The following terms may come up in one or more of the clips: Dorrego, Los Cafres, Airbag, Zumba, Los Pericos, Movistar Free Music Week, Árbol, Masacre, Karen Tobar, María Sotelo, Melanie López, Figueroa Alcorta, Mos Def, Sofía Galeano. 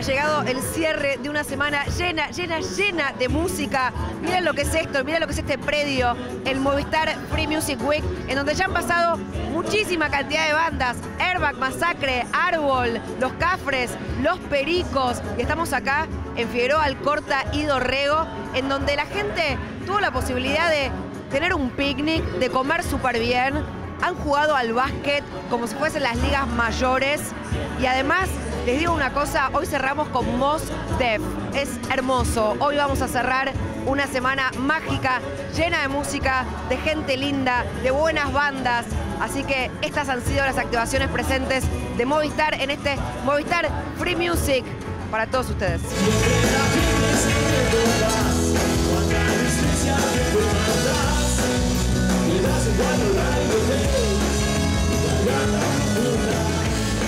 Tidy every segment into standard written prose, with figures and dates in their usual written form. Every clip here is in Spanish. ha llegado el cierre de una semana llena, llena, llena de música. Miren lo que es esto, miren lo que es este predio, el Movistar Free Music Week, en donde ya han pasado muchísima cantidad de bandas. Airbag, Masacre, Árbol, Los Cafres, Los Pericos. Y estamos acá en Figueroa Alcorta y Dorrego, en donde la gente tuvo la posibilidad de tener un picnic, de comer súper bien. Han jugado al básquet como si fuesen las ligas mayores. Y además, les digo una cosa, hoy cerramos con Mos Def. Es hermoso. Hoy vamos a cerrar una semana mágica, llena de música, de gente linda, de buenas bandas. Así que estas han sido las activaciones presentes de Movistar en este Movistar Free Music para todos ustedes.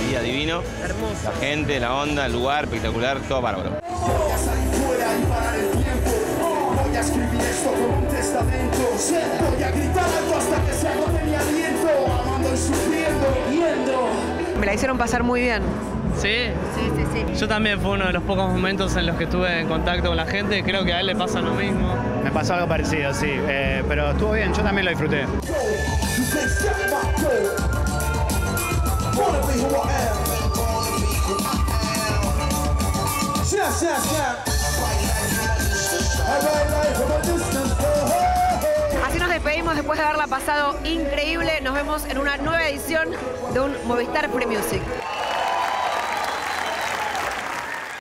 Día divino, hermoso. La gente, la onda, el lugar espectacular, todo bárbaro. Voy a salir fuera y parar el tiempo. Voy a escribir esto con un testamento. Voy a gritar alto hasta que se agote mi aliento. Amando y sufriendo, viviendo. Me la hicieron pasar muy bien. ¿Sí? Sí. Yo también, fue uno de los pocos momentos en los que estuve en contacto con la gente y creo que a él le pasa lo mismo. Me pasó algo parecido, sí, pero estuvo bien, yo también lo disfruté. Así nos despedimos después de haberla pasado increíble. Nos vemos en una nueva edición de un Movistar Free Music.